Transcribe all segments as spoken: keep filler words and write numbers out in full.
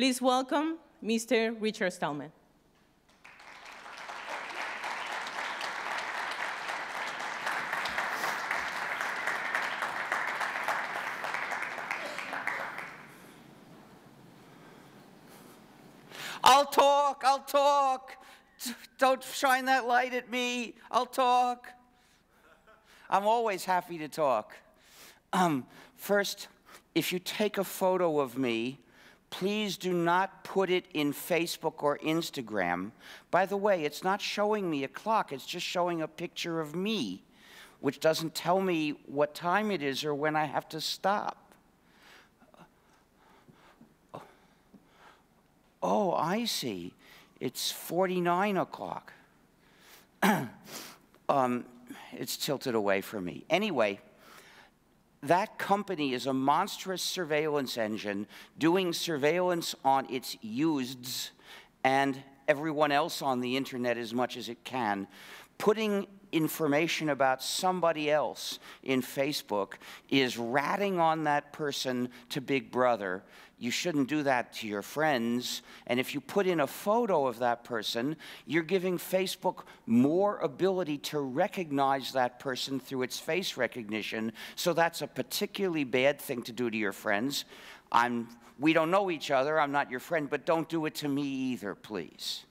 Please welcome Mister Richard Stallman. I'll talk, I'll talk. Don't shine that light at me. I'll talk. I'm always happy to talk. Um, first, if you take a photo of me, please do not put it in Facebook or Instagram. By the way, it's not showing me a clock. It's just showing a picture of me, which doesn't tell me what time it is or when I have to stop. Oh, I see. It's forty-nine o'clock. um, It's tilted away from me. Anyway, that company is a monstrous surveillance engine doing surveillance on its useds and everyone else on the internet as much as it can, putting information about somebody else in Facebook is ratting on that person to Big Brother. You shouldn't do that to your friends. And if you put in a photo of that person, you're giving Facebook more ability to recognize that person through its face recognition. So that's a particularly bad thing to do to your friends. I'm, we don't know each other, I'm not your friend, but don't do it to me either, please.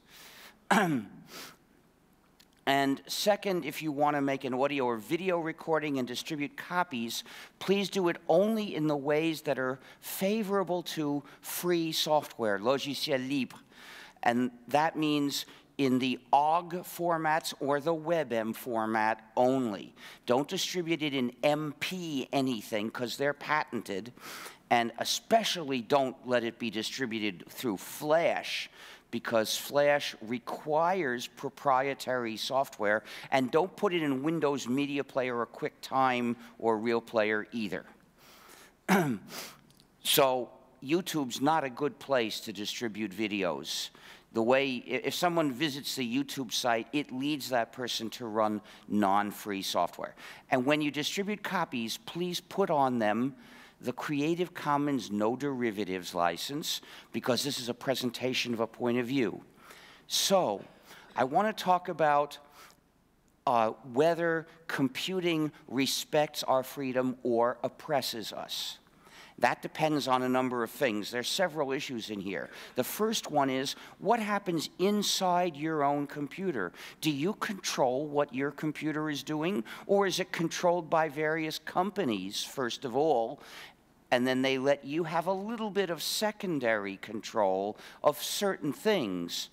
And second, if you want to make an audio or video recording and distribute copies, please do it only in the ways that are favorable to free software, logiciel libre. And that means in the O G formats or the WebM format only. Don't distribute it in M P anything, because they're patented. And especially don't let it be distributed through Flash, because Flash requires proprietary software, and don't put it in Windows Media Player or QuickTime or Real Player either. So YouTube's not a good place to distribute videos. The way, if someone visits the YouTube site, it leads that person to run non-free software. And when you distribute copies, please put on them the Creative Commons No Derivatives License, because this is a presentation of a point of view. So, I want to talk about uh, whether computing respects our freedom or oppresses us. That depends on a number of things. There are several issues in here. The first one is, what happens inside your own computer? Do you control what your computer is doing, or is it controlled by various companies, first of all, and then they let you have a little bit of secondary control of certain things?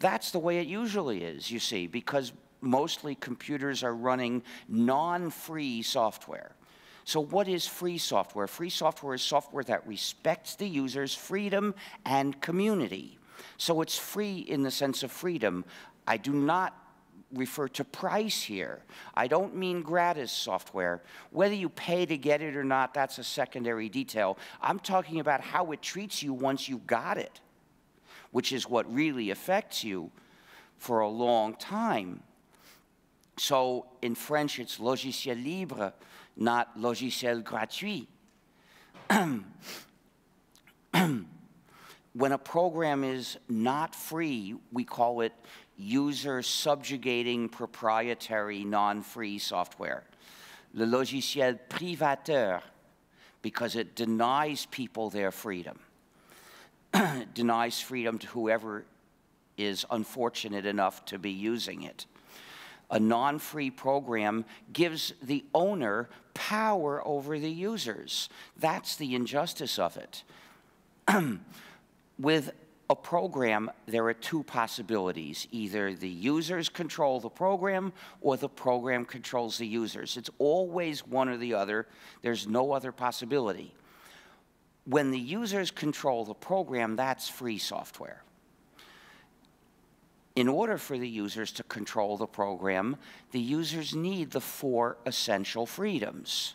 That's the way it usually is, you see, because mostly computers are running non-free software. So what is free software? Free software is software that respects the user's freedom and community. So it's free in the sense of freedom. I do not refer to price here. I don't mean gratis software. Whether you pay to get it or not, that's a secondary detail. I'm talking about how it treats you once you've got it, which is what really affects you for a long time. So in French, it's logiciel libre, not logiciel gratuit. When a program is not free, we call it user-subjugating proprietary non-free software. Le logiciel privateur, because it denies people their freedom. It denies freedom to whoever is unfortunate enough to be using it. A non-free program gives the owner power over the users. That's the injustice of it. With a program, there are two possibilities. Either the users control the program, or the program controls the users. It's always one or the other. There's no other possibility. When the users control the program, that's free software. In order for the users to control the program, the users need the four essential freedoms.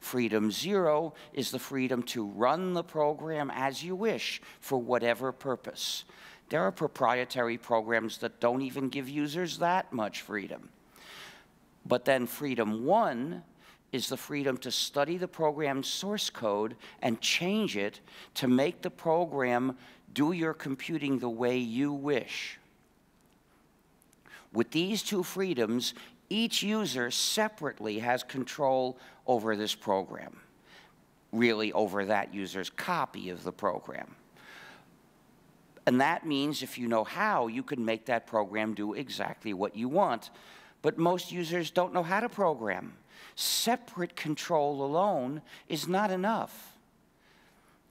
Freedom zero is the freedom to run the program as you wish for whatever purpose. There are proprietary programs that don't even give users that much freedom. But then freedom one is the freedom to study the program's source code and change it to make the program do your computing the way you wish. With these two freedoms, each user separately has control over this program, really over that user's copy of the program. And that means if you know how, you can make that program do exactly what you want. But most users don't know how to program. Separate control alone is not enough.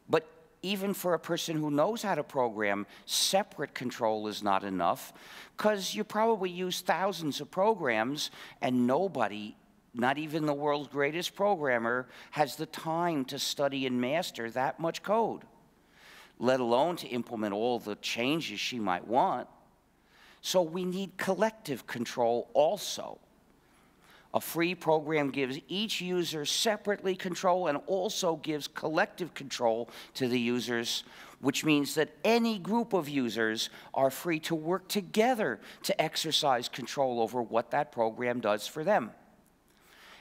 But even for a person who knows how to program, separate control is not enough, because you probably use thousands of programs, and nobody, not even the world's greatest programmer, has the time to study and master that much code, let alone to implement all the changes she might want. So we need collective control also. A free program gives each user separately control and also gives collective control to the users, which means that any group of users are free to work together to exercise control over what that program does for them.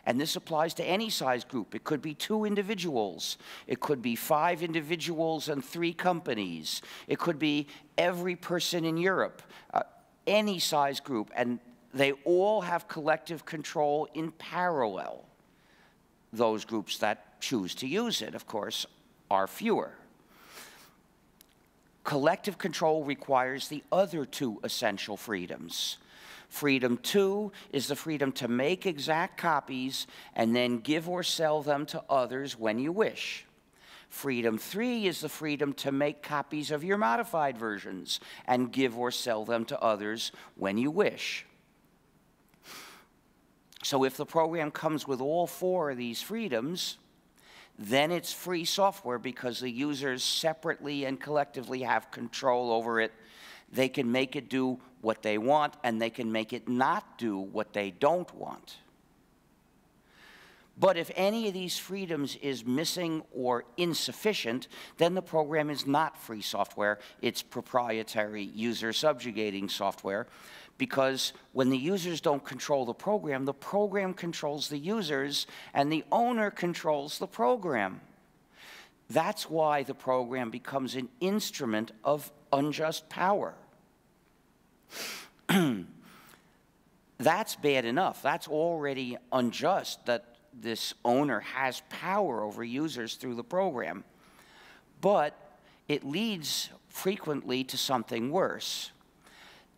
And this applies to any size group. It could be two individuals. It could be five individuals and three companies. It could be every person in Europe, uh, any size group. And they all have collective control in parallel. Those groups that choose to use it, of course, are fewer. Collective control requires the other two essential freedoms. Freedom two is the freedom to make exact copies and then give or sell them to others when you wish. Freedom three is the freedom to make copies of your modified versions and give or sell them to others when you wish. So if the program comes with all four of these freedoms, then it's free software because the users separately and collectively have control over it. They can make it do what they want, and they can make it not do what they don't want. But if any of these freedoms is missing or insufficient, then the program is not free software. It's proprietary, user-subjugating software, because when the users don't control the program, the program controls the users, and the owner controls the program. That's why the program becomes an instrument of unjust power. That's bad enough. That's already unjust that this owner has power over users through the program. But it leads frequently to something worse.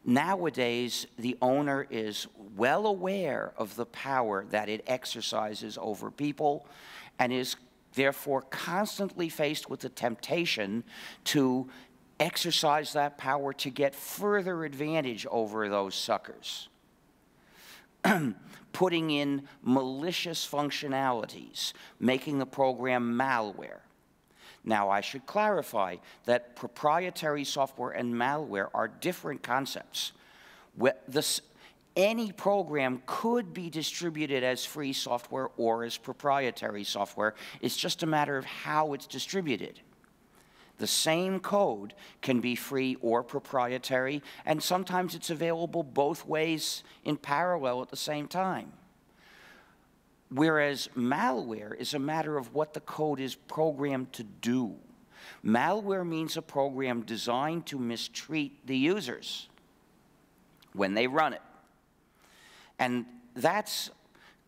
Nowadays, the owner is well aware of the power that it exercises over people and is therefore constantly faced with the temptation to exercise that power to get further advantage over those suckers, putting in malicious functionalities, making the program malware. Now, I should clarify that proprietary software and malware are different concepts. This, any program could be distributed as free software or as proprietary software. It's just a matter of how it's distributed. The same code can be free or proprietary, and sometimes it's available both ways in parallel at the same time. Whereas malware is a matter of what the code is programmed to do. Malware means a program designed to mistreat the users when they run it. And that's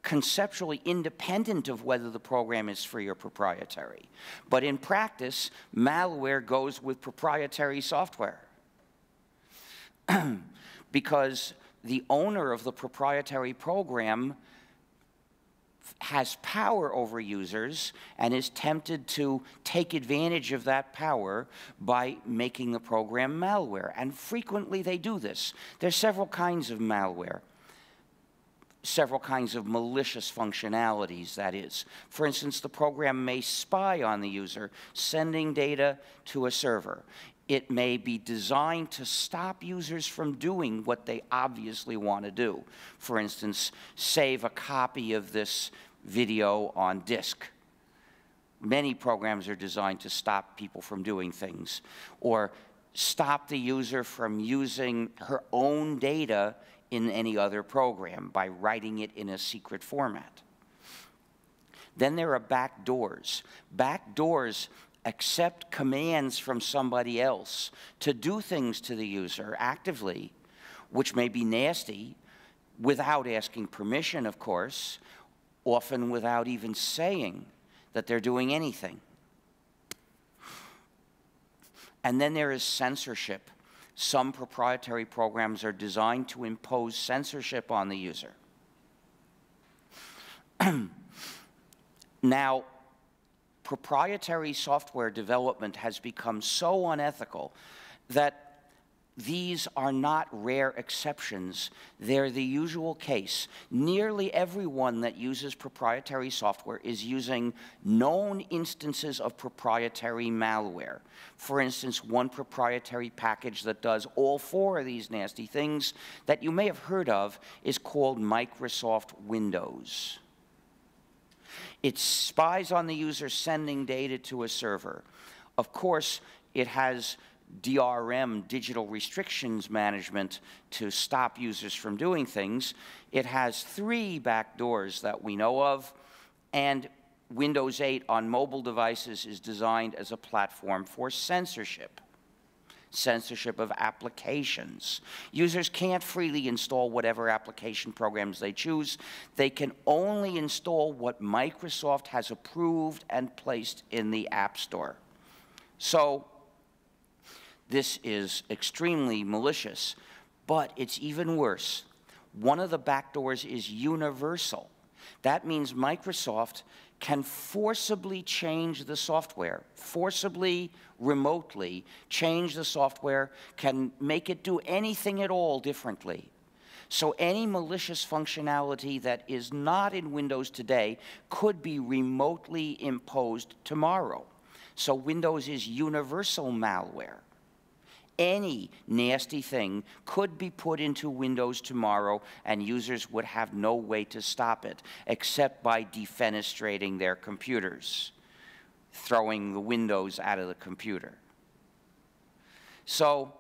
conceptually independent of whether the program is free or proprietary. But in practice, malware goes with proprietary software because the owner of the proprietary program has power over users and is tempted to take advantage of that power by making the program malware. And frequently they do this. There are several kinds of malware. Several kinds of malicious functionalities, that is. For instance, the program may spy on the user, sending data to a server. It may be designed to stop users from doing what they obviously want to do. For instance, save a copy of this video on disk. Many programs are designed to stop people from doing things, or stop the user from using her own data in any other program by writing it in a secret format. Then there are backdoors. Backdoors accept commands from somebody else to do things to the user actively, which may be nasty, without asking permission, of course, often without even saying that they're doing anything. And then there is censorship. Some proprietary programs are designed to impose censorship on the user. Now, proprietary software development has become so unethical that these are not rare exceptions. They're the usual case. Nearly everyone that uses proprietary software is using known instances of proprietary malware. For instance, one proprietary package that does all four of these nasty things that you may have heard of is called Microsoft Windows. It spies on the user sending data to a server. Of course, it has D R M, digital restrictions management, to stop users from doing things. It has three backdoors that we know of, and Windows eight on mobile devices is designed as a platform for censorship. Censorship of applications. Users can't freely install whatever application programs they choose. They can only install what Microsoft has approved and placed in the App Store. So this is extremely malicious, but it's even worse. One of the backdoors is universal. That means Microsoft can forcibly change the software, forcibly, remotely change the software, can make it do anything at all differently. So any malicious functionality that is not in Windows today could be remotely imposed tomorrow. So Windows is universal malware. Any nasty thing could be put into Windows tomorrow, and users would have no way to stop it, except by defenestrating their computers, throwing the Windows out of the computer. So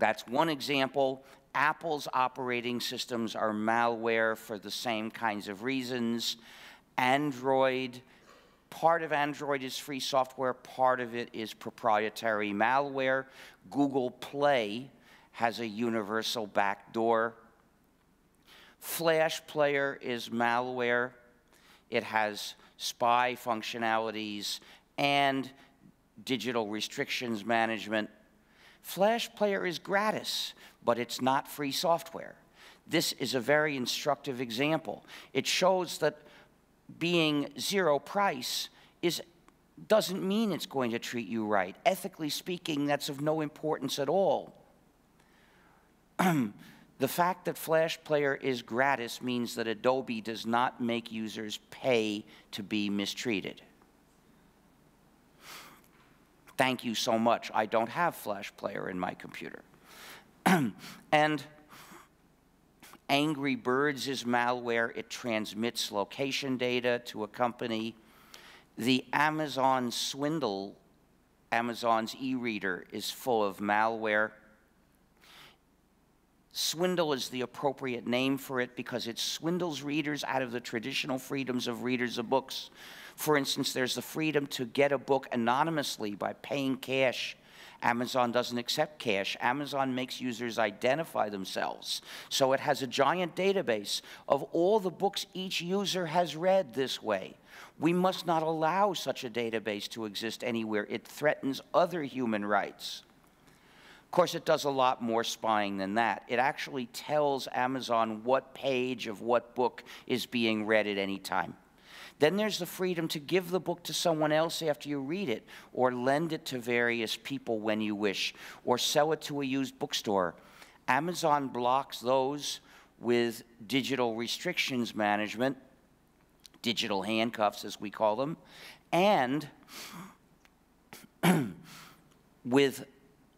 that's one example. Apple's operating systems are malware for the same kinds of reasons. Android. Part of Android is free software, part of it is proprietary malware. Google Play has a universal backdoor. Flash Player is malware. It has spy functionalities and digital restrictions management. Flash Player is gratis, but it's not free software. This is a very instructive example. It shows that being zero price is, doesn't mean it's going to treat you right. Ethically speaking, that's of no importance at all. The fact that Flash Player is gratis means that Adobe does not make users pay to be mistreated. Thank you so much. I don't have Flash Player in my computer. And Angry Birds is malware. It transmits location data to a company. The Amazon swindle, Amazon's e-reader, is full of malware. Swindle is the appropriate name for it because it swindles readers out of the traditional freedoms of readers of books. For instance, there's the freedom to get a book anonymously by paying cash. Amazon doesn't accept cash. Amazon makes users identify themselves. So it has a giant database of all the books each user has read this way. We must not allow such a database to exist anywhere. It threatens other human rights. Of course, it does a lot more spying than that. It actually tells Amazon what page of what book is being read at any time. Then there's the freedom to give the book to someone else after you read it, or lend it to various people when you wish, or sell it to a used bookstore. Amazon blocks those with digital restrictions management, digital handcuffs as we call them, and with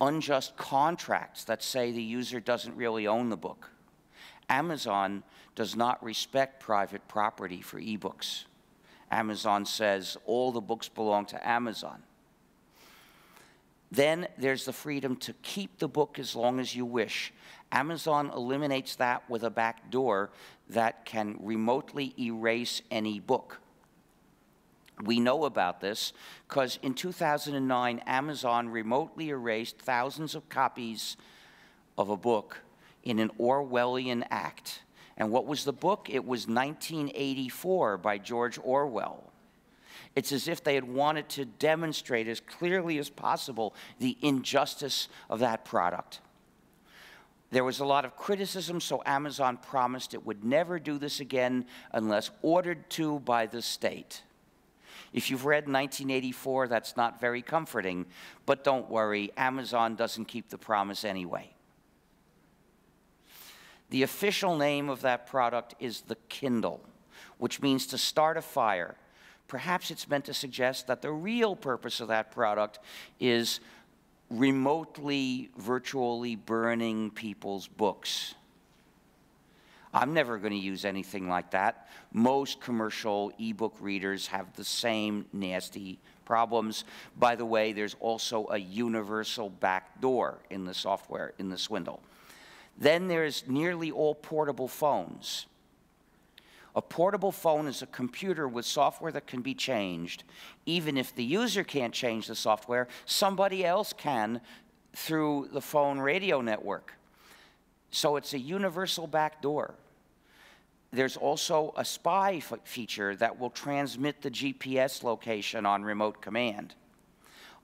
unjust contracts that say the user doesn't really own the book. Amazon does not respect private property for ebooks. Amazon says all the books belong to Amazon. Then there's the freedom to keep the book as long as you wish. Amazon eliminates that with a backdoor that can remotely erase any book. We know about this because in two thousand nine, Amazon remotely erased thousands of copies of a book in an Orwellian act. And what was the book? It was nineteen eighty-four by George Orwell. It's as if they had wanted to demonstrate as clearly as possible the injustice of that product. There was a lot of criticism, so Amazon promised it would never do this again unless ordered to by the state. If you've read nineteen eighty-four, that's not very comforting, but don't worry, Amazon doesn't keep the promise anyway. The official name of that product is the Kindle, which means to start a fire. Perhaps it's meant to suggest that the real purpose of that product is remotely, virtually burning people's books. I'm never going to use anything like that. Most commercial ebook readers have the same nasty problems. By the way, there's also a universal backdoor in the software, in the swindle. Then there's nearly all portable phones. A portable phone is a computer with software that can be changed. Even if the user can't change the software, somebody else can through the phone radio network. So it's a universal backdoor. There's also a spy feature that will transmit the G P S location on remote command,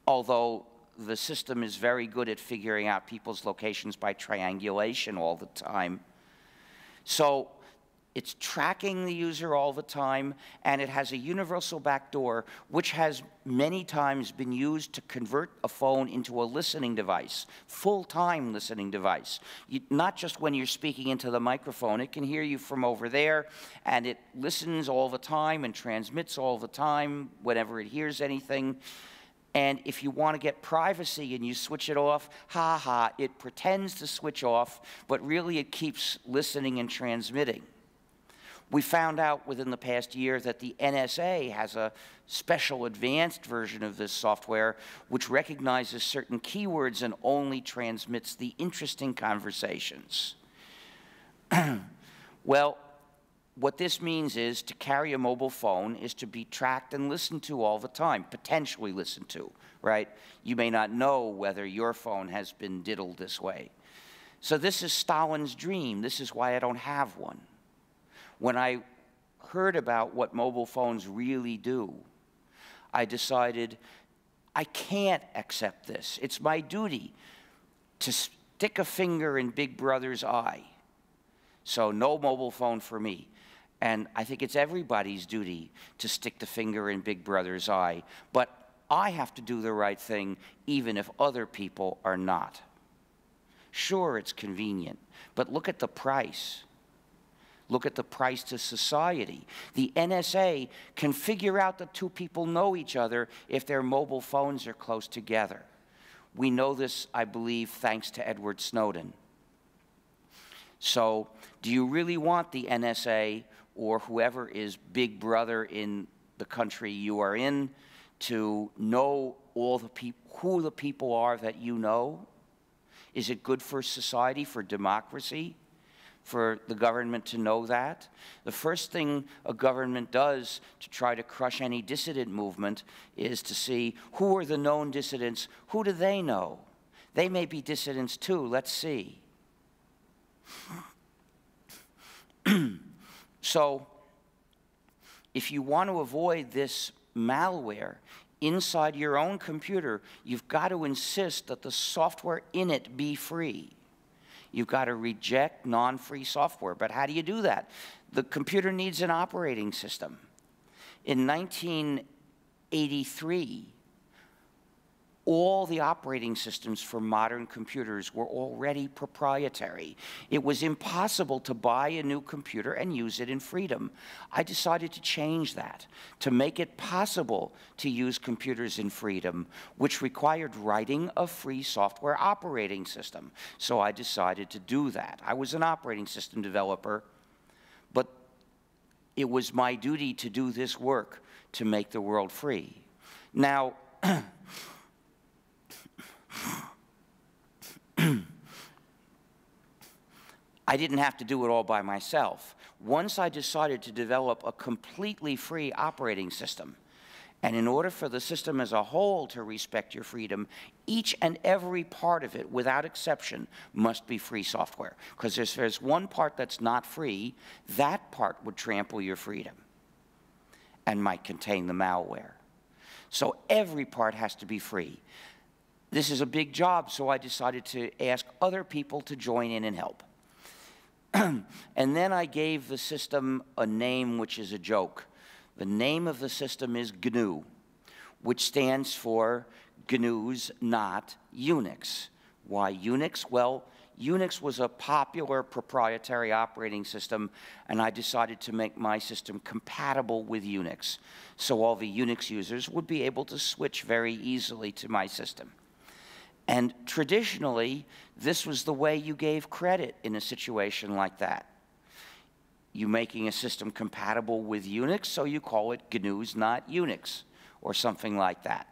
although the system is very good at figuring out people's locations by triangulation all the time. So it's tracking the user all the time, and it has a universal backdoor, which has many times been used to convert a phone into a listening device, full-time listening device. You, not just when you're speaking into the microphone. It can hear you from over there, and it listens all the time and transmits all the time whenever it hears anything. And if you want to get privacy and you switch it off, ha ha, it pretends to switch off, but really it keeps listening and transmitting. We found out within the past year that the N S A has a special advanced version of this software which recognizes certain keywords and only transmits the interesting conversations. Well, what this means is to carry a mobile phone is to be tracked and listened to all the time, potentially listened to, right? You may not know whether your phone has been diddled this way. So this is Stalin's dream. This is why I don't have one. When I heard about what mobile phones really do, I decided I can't accept this. It's my duty to stick a finger in Big Brother's eye. So no mobile phone for me. And I think it's everybody's duty to stick the finger in Big Brother's eye. But I have to do the right thing, even if other people are not. Sure, it's convenient, but look at the price. Look at the price to society. The N S A can figure out that two people know each other if their mobile phones are close together. We know this, I believe, thanks to Edward Snowden. So, do you really want the N S A or whoever is Big Brother in the country you are in to know all the people, who the people are that you know? Is it good for society, for democracy, for the government to know that? The first thing a government does to try to crush any dissident movement is to see who are the known dissidents, who do they know? They may be dissidents too, let's see. So, if you want to avoid this malware inside your own computer, you've got to insist that the software in it be free. You've got to reject non-free software. But how do you do that? The computer needs an operating system. In nineteen eighty-three, all the operating systems for modern computers were already proprietary. It was impossible to buy a new computer and use it in freedom. I decided to change that, to make it possible to use computers in freedom, which required writing a free software operating system. So I decided to do that. I was an operating system developer, but it was my duty to do this work to make the world free. Now, I didn't have to do it all by myself. Once I decided to develop a completely free operating system, And in order for the system as a whole to respect your freedom, each and every part of it, without exception, must be free software. Because if there's one part that's not free, that part would trample your freedom and might contain the malware. So every part has to be free. This is a big job, so I decided to ask other people to join in and help. And then I gave the system a name which is a joke. The name of the system is G N U, which stands for G N U's Not Unix. Why Unix? Well, Unix was a popular proprietary operating system, and I decided to make my system compatible with Unix, so all the Unix users would be able to switch very easily to my system. And traditionally, this was the way you gave credit in a situation like that. You're making a system compatible with Unix, so you call it G N U's Not Unix, or something like that.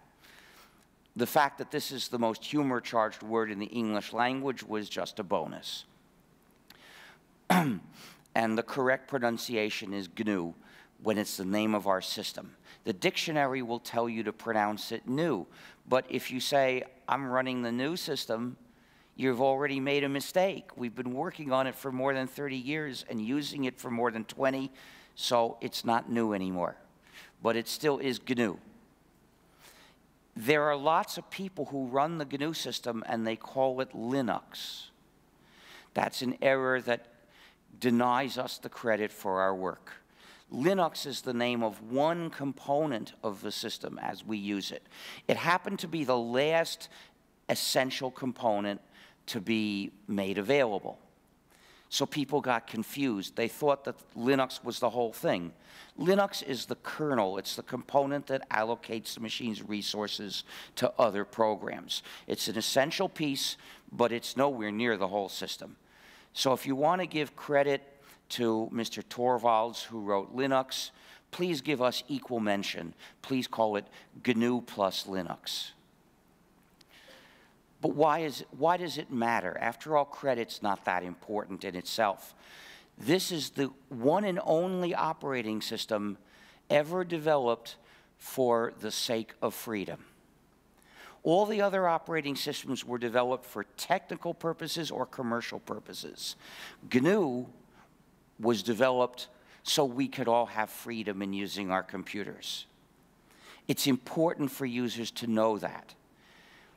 The fact that this is the most humor-charged word in the English language was just a bonus. And the correct pronunciation is G N U when it's the name of our system. The dictionary will tell you to pronounce it new, but if you say, I'm running the new system, you've already made a mistake. We've been working on it for more than thirty years and using it for more than twenty, so it's not new anymore. But it still is G N U. There are lots of people who run the G N U system and they call it Linux. That's an error that denies us the credit for our work. Linux is the name of one component of the system as we use it. It happened to be the last essential component to be made available. So people got confused. They thought that Linux was the whole thing. Linux is the kernel. It's the component that allocates the machine's resources to other programs. It's an essential piece, but it's nowhere near the whole system. So if you want to give credit to Mister Torvalds, who wrote Linux, please give us equal mention. Please call it G N U plus Linux. But why, is, why does it matter? After all, credit's not that important in itself. This is the one and only operating system ever developed for the sake of freedom. All the other operating systems were developed for technical purposes or commercial purposes. G N U was developed so we could all have freedom in using our computers. It's important for users to know that.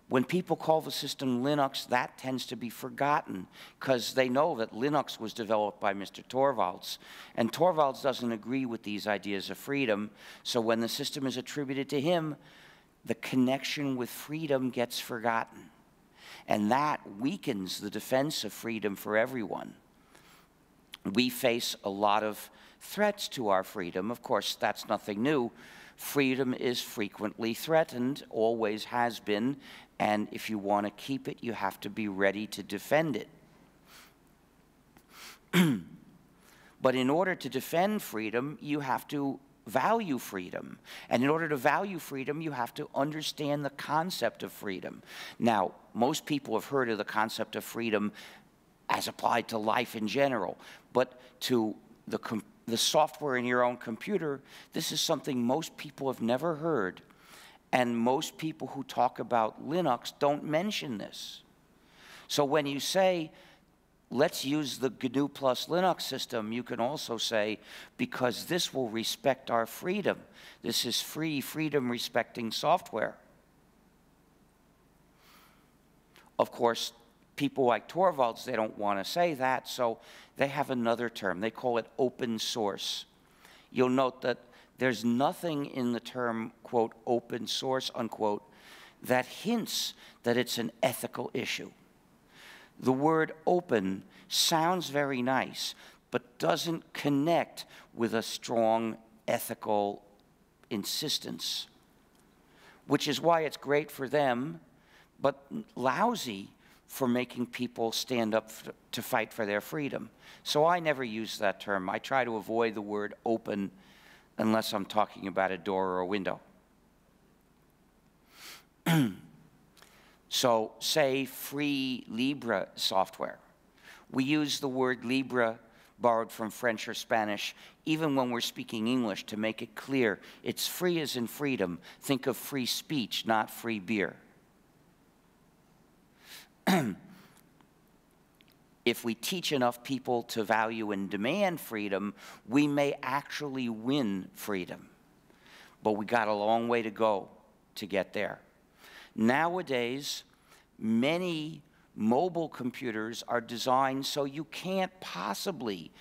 When people call the system Linux, that tends to be forgotten because they know that Linux was developed by Mister Torvalds, and Torvalds doesn't agree with these ideas of freedom, so when the system is attributed to him, the connection with freedom gets forgotten, and that weakens the defense of freedom for everyone. We face a lot of threats to our freedom. Of course, that's nothing new. Freedom is frequently threatened, always has been, and if you want to keep it, you have to be ready to defend it. But in order to defend freedom, you have to value freedom. And in order to value freedom, you have to understand the concept of freedom. Now, most people have heard of the concept of freedom as applied to life in general, but to the com the software in your own computer, this is something most people have never heard. And most people who talk about Linux don't mention this. So when you say, let's use the G N U plus Linux system, you can also say, because this will respect our freedom. This is free, freedom-respecting software. Of course, people like Torvalds, they don't want to say that, so they have another term. They call it open source. You'll note that there's nothing in the term, quote, open source, unquote, that hints that it's an ethical issue. The word open sounds very nice, but doesn't connect with a strong ethical insistence, which is why it's great for them, but lousy for making people stand up to fight for their freedom. So I never use that term. I try to avoid the word open unless I'm talking about a door or a window. So say free Libre software. We use the word Libre borrowed from French or Spanish, even when we're speaking English, to make it clear. It's free as in freedom. Think of free speech, not free beer. If we teach enough people to value and demand freedom, we may actually win freedom. But we got a long way to go to get there. Nowadays, many mobile computers are designed so you can't possibly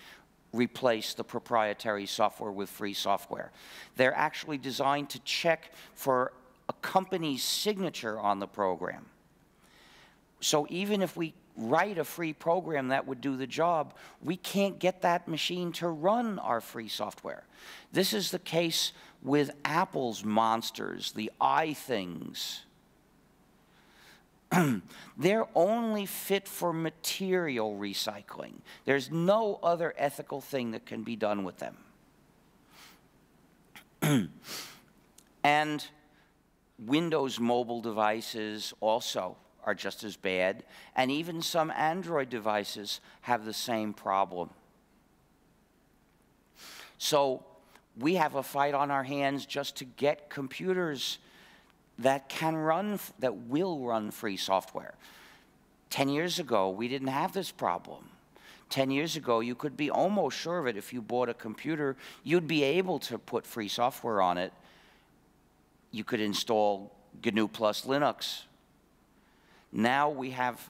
replace the proprietary software with free software. They're actually designed to check for a company's signature on the program. So even if we write a free program that would do the job, we can't get that machine to run our free software. This is the case with Apple's monsters, the iThings. They're only fit for material recycling. There's no other ethical thing that can be done with them. And Windows mobile devices also are just as bad, and even some Android devices have the same problem. So we have a fight on our hands just to get computers that can run, that will run free software. Ten years ago, we didn't have this problem. Ten years ago, you could be almost sure of it. If you bought a computer, you'd be able to put free software on it. You could install G N U plus Linux. Now we have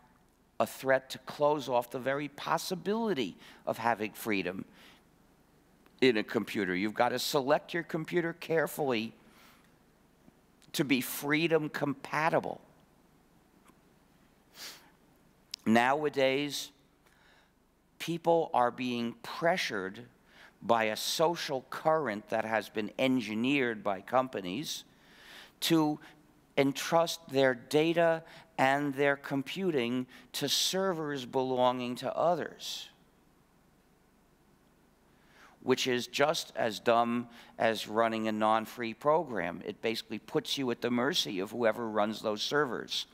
a threat to close off the very possibility of having freedom in a computer. You've got to select your computer carefully to be freedom compatible. Nowadays, people are being pressured by a social current that has been engineered by companies to entrust their data and their computing to servers belonging to others, which is just as dumb as running a non-free program. It basically puts you at the mercy of whoever runs those servers.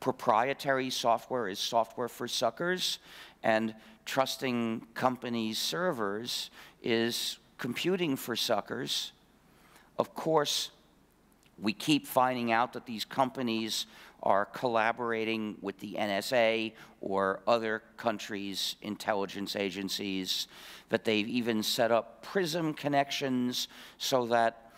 Proprietary software is software for suckers, and trusting companies' servers is computing for suckers. Of course, we keep finding out that these companies are collaborating with the N S A or other countries' intelligence agencies, that they've even set up PRISM connections so that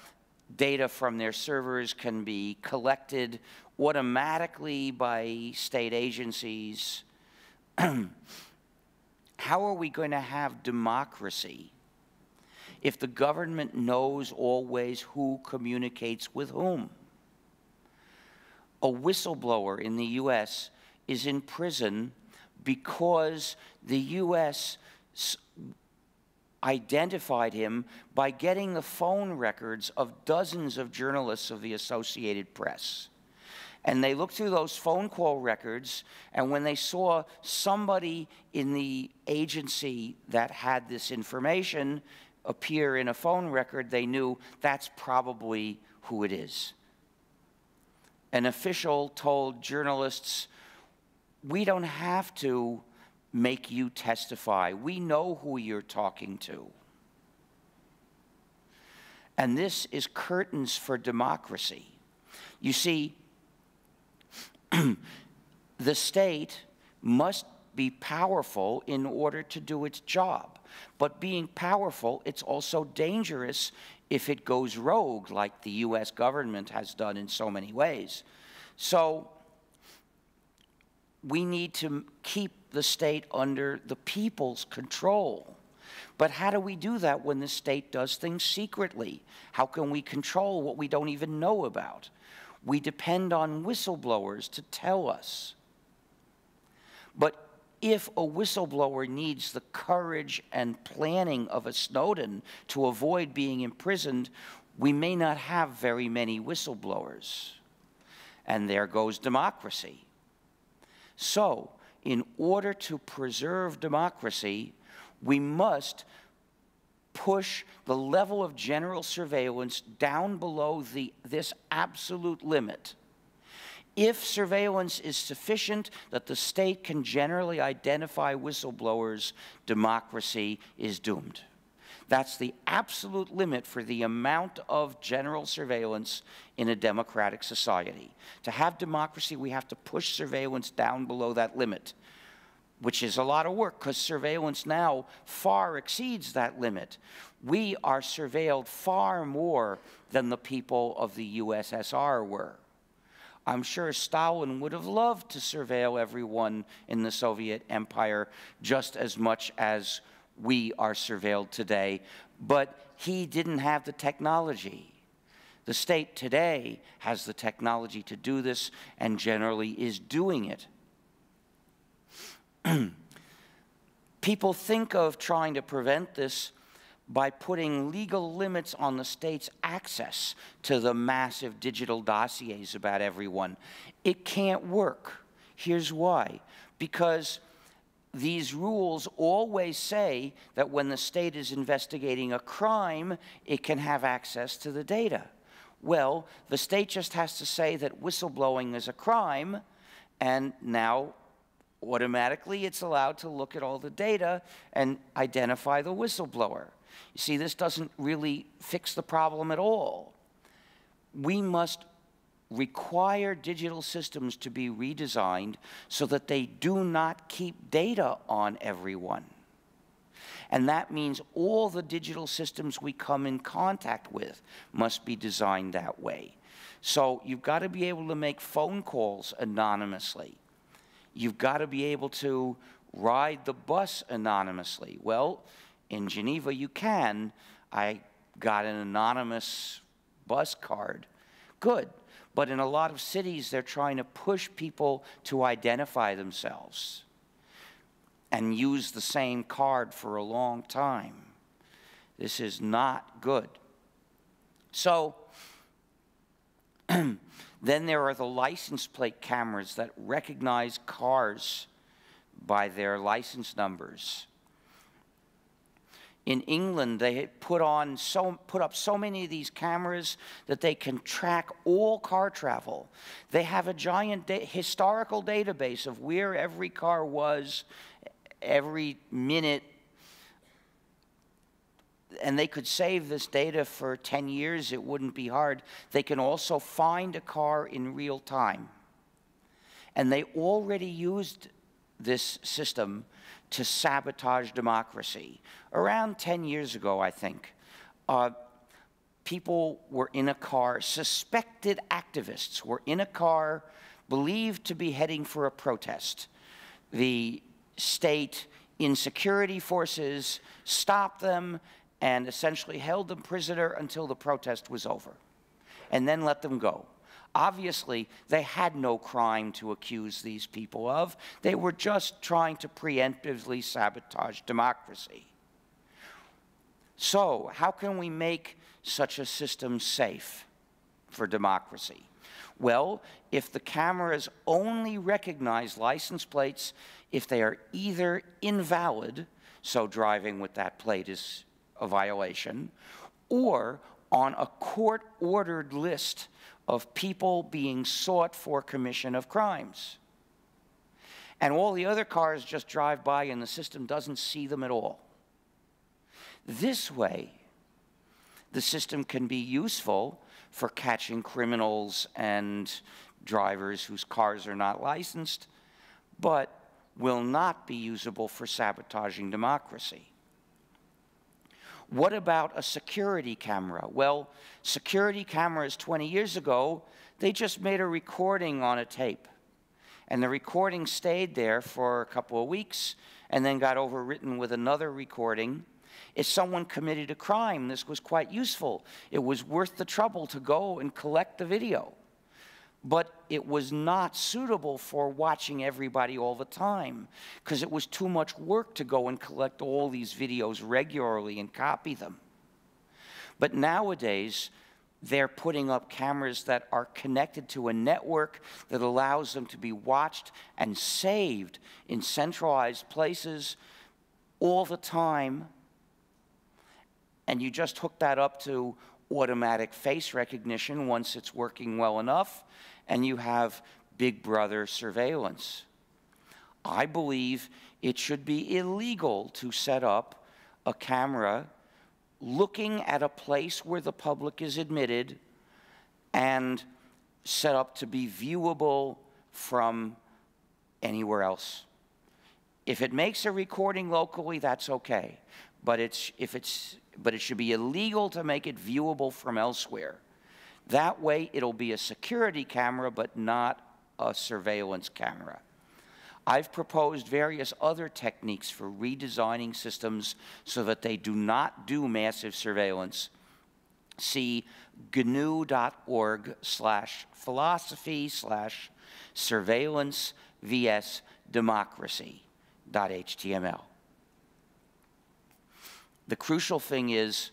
data from their servers can be collected automatically by state agencies. How are we going to have democracy if the government knows always who communicates with whom? A whistleblower in the U S is in prison because the U S identified him by getting the phone records of dozens of journalists of the Associated Press. And they looked through those phone call records, and when they saw somebody in the agency that had this information appear in a phone record, they knew that's probably who it is. An official told journalists, "We don't have to make you testify. We know who you're talking to." And this is curtains for democracy. You see, the state must be powerful in order to do its job. But being powerful, it's also dangerous if it goes rogue, like the U S government has done in so many ways. So we need to keep the state under the people's control. But how do we do that when the state does things secretly? How can we control what we don't even know about? We depend on whistleblowers to tell us. But if a whistleblower needs the courage and planning of a Snowden to avoid being imprisoned, we may not have very many whistleblowers. And there goes democracy. So, in order to preserve democracy, we must push the level of general surveillance down below the, this absolute limit. if surveillance is sufficient, that the state can generally identify whistleblowers, democracy is doomed. That's the absolute limit for the amount of general surveillance in a democratic society. To have democracy, we have to push surveillance down below that limit, which is a lot of work, because surveillance now far exceeds that limit. We are surveilled far more than the people of the U S S R were. I'm sure Stalin would have loved to surveil everyone in the Soviet Empire just as much as we are surveilled today, but he didn't have the technology. The state today has the technology to do this and generally is doing it. People think of trying to prevent this by putting legal limits on the state's access to the massive digital dossiers about everyone. It can't work. Here's why. Because these rules always say that when the state is investigating a crime, it can have access to the data. Well, the state just has to say that whistleblowing is a crime, and now automatically it's allowed to look at all the data and identify the whistleblower. You see, this doesn't really fix the problem at all. We must require digital systems to be redesigned so that they do not keep data on everyone. And that means all the digital systems we come in contact with must be designed that way. So you've got to be able to make phone calls anonymously. You've got to be able to ride the bus anonymously. Well, in Geneva you can. I got an anonymous bus card. Good. But in a lot of cities, they're trying to push people to identify themselves and use the same card for a long time. This is not good. So then there are the license plate cameras that recognize cars by their license numbers. In England, they had put, on so, put up so many of these cameras that they can track all car travel. They have a giant da- historical database of where every car was every minute. And they could save this data for ten years. It wouldn't be hard. They can also find a car in real time. And they already used this system to sabotage democracy. Around ten years ago, I think, uh, people were in a car, suspected activists were in a car believed to be heading for a protest. The state insecurity forces stopped them and essentially held them prisoner until the protest was over, and then let them go. Obviously, they had no crime to accuse these people of. They were just trying to preemptively sabotage democracy. So, how can we make such a system safe for democracy? Well, if the cameras only recognize license plates if they are either invalid, so driving with that plate is a violation, or on a court-ordered list of people being sought for commission of crimes. And all the other cars just drive by and the system doesn't see them at all. This way, the system can be useful for catching criminals and drivers whose cars are not licensed, but will not be usable for sabotaging democracy. What about a security camera? Well, security cameras twenty years ago, they just made a recording on a tape. And the recording stayed there for a couple of weeks and then got overwritten with another recording. If someone committed a crime, this was quite useful. It was worth the trouble to go and collect the video. But it was not suitable for watching everybody all the time, because it was too much work to go and collect all these videos regularly and copy them. But nowadays, they're putting up cameras that are connected to a network that allows them to be watched and saved in centralized places all the time. And you just hook that up to automatic face recognition once it's working well enough, and you have Big Brother surveillance. I believe it should be illegal to set up a camera looking at a place where the public is admitted and set up to be viewable from anywhere else. If it makes a recording locally, that's okay. But, it's, if it's, but it should be illegal to make it viewable from elsewhere. That way, it'll be a security camera, but not a surveillance camera. I've proposed various other techniques for redesigning systems so that they do not do massive surveillance. See G N U dot org slash philosophy slash surveillance vs democracy dot H T M L. The crucial thing is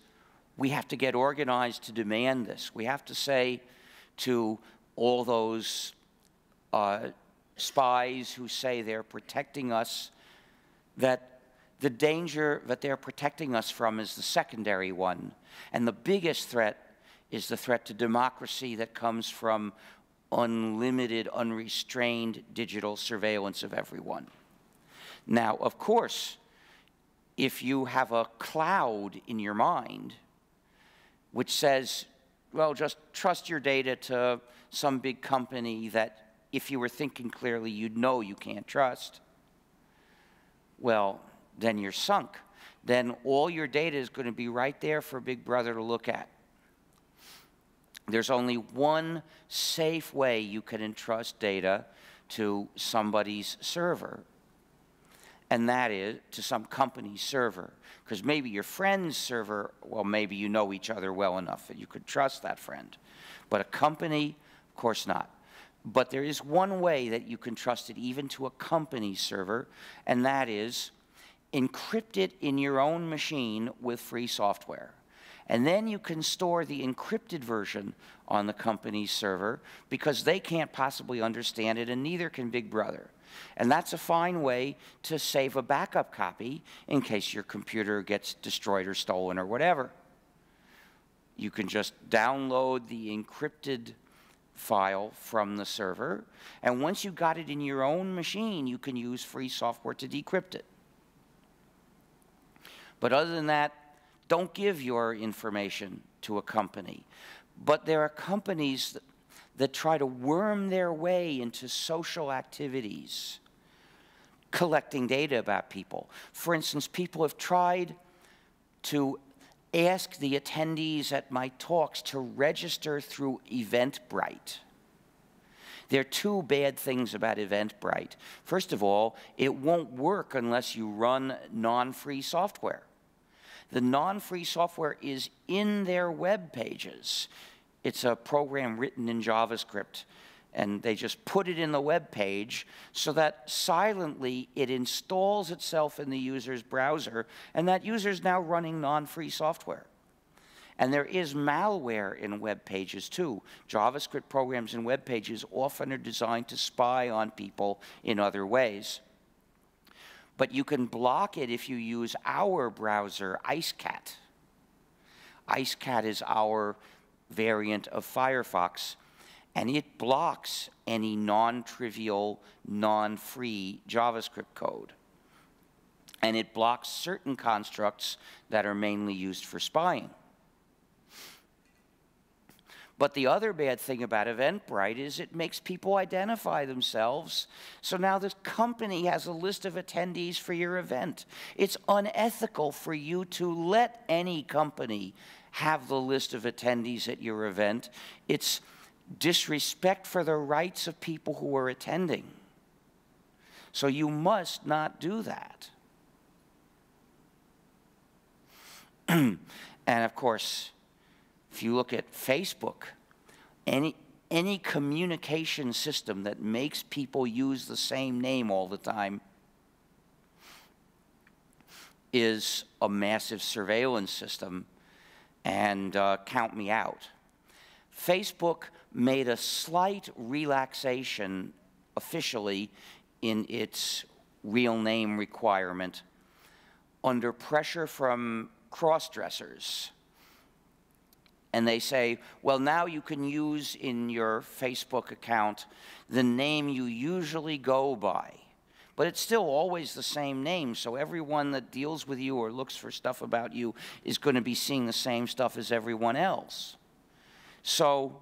we have to get organized to demand this. We have to say to all those uh, spies who say they're protecting us that the danger that they're protecting us from is the secondary one. And the biggest threat is the threat to democracy that comes from unlimited, unrestrained digital surveillance of everyone. Now, of course, if you have a cloud in your mind which says, well, just trust your data to some big company that if you were thinking clearly, you'd know you can't trust, well, then you're sunk. Then all your data is going to be right there for Big Brother to look at. There's only one safe way you can entrust data to somebody's server, and that is to some company's server. Because maybe your friend's server, well, maybe you know each other well enough that you could trust that friend. But a company, of course not. But there is one way that you can trust it even to a company's server, and that is encrypt it in your own machine with free software. And then you can store the encrypted version on the company's server because they can't possibly understand it and neither can Big Brother. And that's a fine way to save a backup copy in case your computer gets destroyed or stolen or whatever. You can just download the encrypted file from the server, and once you've got it in your own machine, you can use free software to decrypt it. But other than that, don't give your information to a company. But there are companies that, that try to worm their way into social activities, collecting data about people. For instance, people have tried to ask the attendees at my talks to register through Eventbrite. There are two bad things about Eventbrite. First of all, it won't work unless you run non-free software. The non-free software is in their web pages. It's a program written in JavaScript, and they just put it in the web page so that silently it installs itself in the user's browser, and that user is now running non-free software. And there is malware in web pages, too. JavaScript programs in web pages often are designed to spy on people in other ways. But you can block it if you use our browser, IceCat. IceCat is our variant of Firefox, and it blocks any non-trivial, non-free JavaScript code. And it blocks certain constructs that are mainly used for spying. But the other bad thing about Eventbrite is it makes people identify themselves. So now this company has a list of attendees for your event. It's unethical for you to let any company have the list of attendees at your event. It's disrespect for the rights of people who are attending. So you must not do that. And of course, if you look at Facebook, any, any communication system that makes people use the same name all the time is a massive surveillance system, and uh, count me out. Facebook made a slight relaxation officially in its real name requirement under pressure from cross-dressers. and they say, well, now you can use in your Facebook account the name you usually go by. But it's still always the same name, so everyone that deals with you or looks for stuff about you is going to be seeing the same stuff as everyone else. So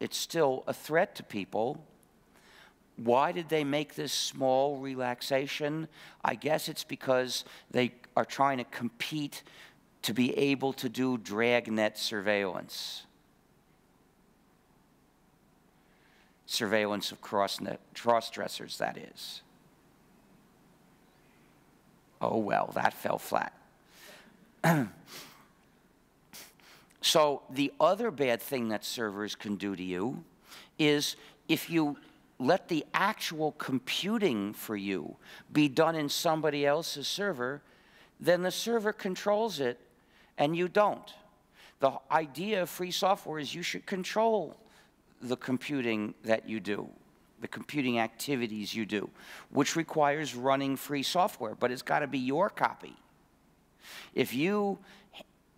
it's still a threat to people. Why did they make this small relaxation? I guess it's because they are trying to compete to be able to do dragnet surveillance. Surveillance of cross-net, cross-dressers, that is. Oh, well, that fell flat. So the other bad thing that servers can do to you is if you let the actual computing for you be done in somebody else's server, then the server controls it and you don't. The idea of free software is you should control the computing that you do, the computing activities you do, which requires running free software, but it's got to be your copy. If you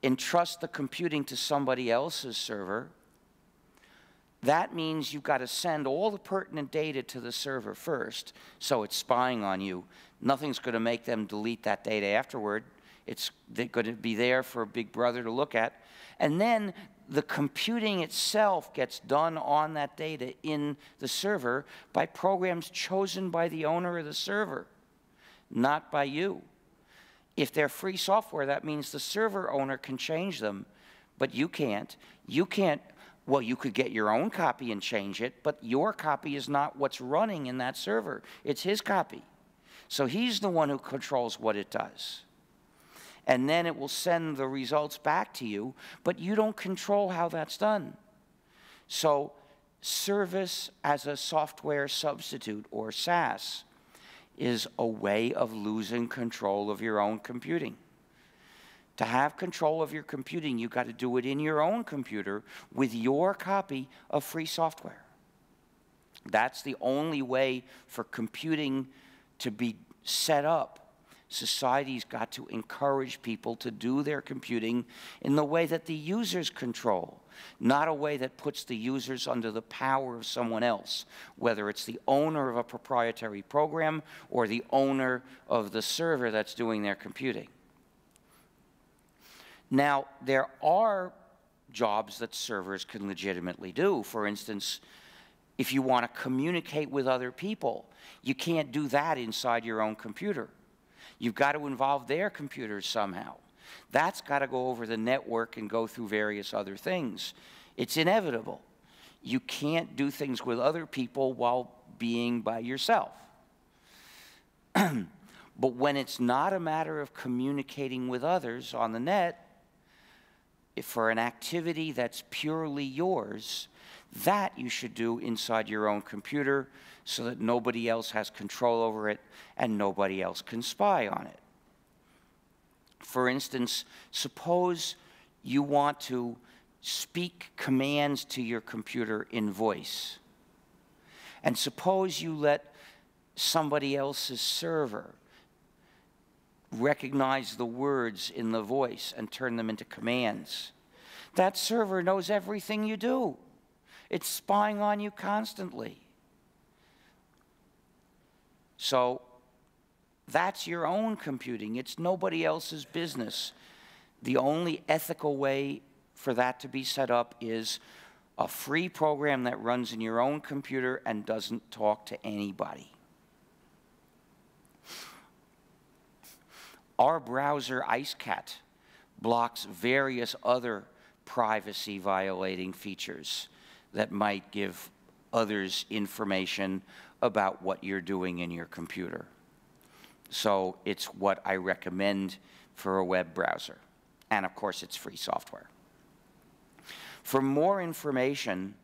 entrust the computing to somebody else's server, that means you've got to send all the pertinent data to the server first, so it's spying on you. Nothing's going to make them delete that data afterward. It's going to be there for Big Brother to look at. And then the computing itself gets done on that data in the server by programs chosen by the owner of the server, not by you. If they're free software, that means the server owner can change them, but you can't. You can't. Well, you could get your own copy and change it, but your copy is not what's running in that server. It's his copy. So he's the one who controls what it does. And then it will send the results back to you, but you don't control how that's done. So service as a software substitute, or SaaS, is a way of losing control of your own computing. To have control of your computing, you've got to do it in your own computer with your copy of free software. That's the only way for computing to be set up. Society's got to encourage people to do their computing in the way that the users control, not a way that puts the users under the power of someone else, whether it's the owner of a proprietary program or the owner of the server that's doing their computing. Now, there are jobs that servers can legitimately do. For instance, if you want to communicate with other people, you can't do that inside your own computer. You've got to involve their computers somehow. That's got to go over the network and go through various other things. It's inevitable. You can't do things with other people while being by yourself. But when it's not a matter of communicating with others on the net, if for an activity that's purely yours, that you should do inside your own computer so that nobody else has control over it and nobody else can spy on it. For instance, suppose you want to speak commands to your computer in voice. And suppose you let somebody else's server recognize the words in the voice and turn them into commands. That server knows everything you do. It's spying on you constantly. So that's your own computing. It's nobody else's business. The only ethical way for that to be set up is a free program that runs in your own computer and doesn't talk to anybody. Our browser, IceCat, blocks various other privacy-violating features that might give others information about what you're doing in your computer. So it's what I recommend for a web browser. And of course, it's free software. For more information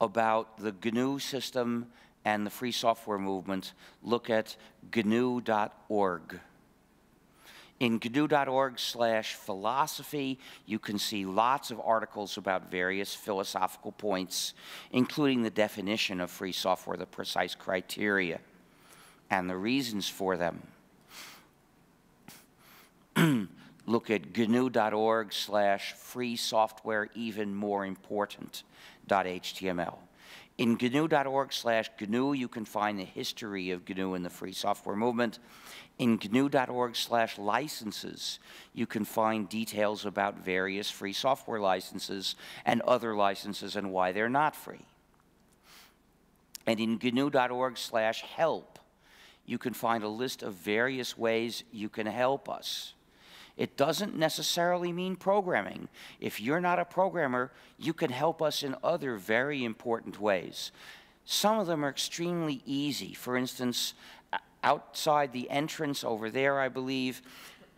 about the G N U system and the free software movement, look at G N U dot org. In G N U dot org slash philosophy, you can see lots of articles about various philosophical points, including the definition of free software, the precise criteria, and the reasons for them. look at G N U dot org slash free software even more important dot H T M L. In G N U dot org slash G N U, you can find the history of G N U and the free software movement. In G N U dot org slash licenses, you can find details about various free software licenses and other licenses and why they're not free. And in G N U dot org slash help, you can find a list of various ways you can help us. It doesn't necessarily mean programming. If you're not a programmer, you can help us in other very important ways. Some of them are extremely easy. For instance, outside the entrance over there, I believe,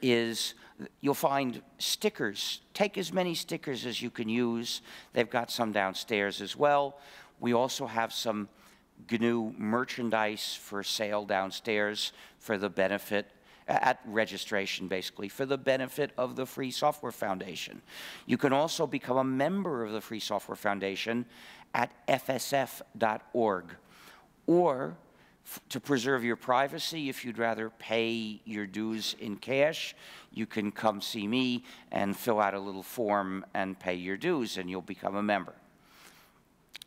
is you'll find stickers. Take as many stickers as you can use. They've got some downstairs as well. We also have some G N U merchandise for sale downstairs for the benefit at registration, basically, for the benefit of the Free Software Foundation. You can also become a member of the Free Software Foundation at F S F dot org. Or, to preserve your privacy, if you'd rather pay your dues in cash, you can come see me and fill out a little form and pay your dues, and you'll become a member.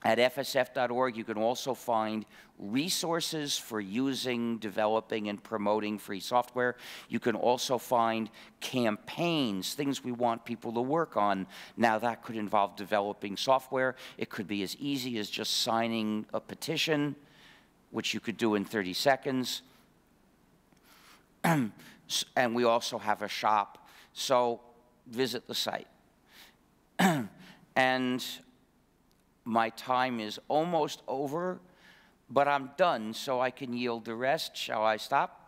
At F S F dot org, you can also find resources for using, developing, and promoting free software. You can also find campaigns, things we want people to work on. Now, that could involve developing software. It could be as easy as just signing a petition, which you could do in thirty seconds. And we also have a shop, so visit the site. And my time is almost over, but I'm done, so I can yield the rest. Shall I stop?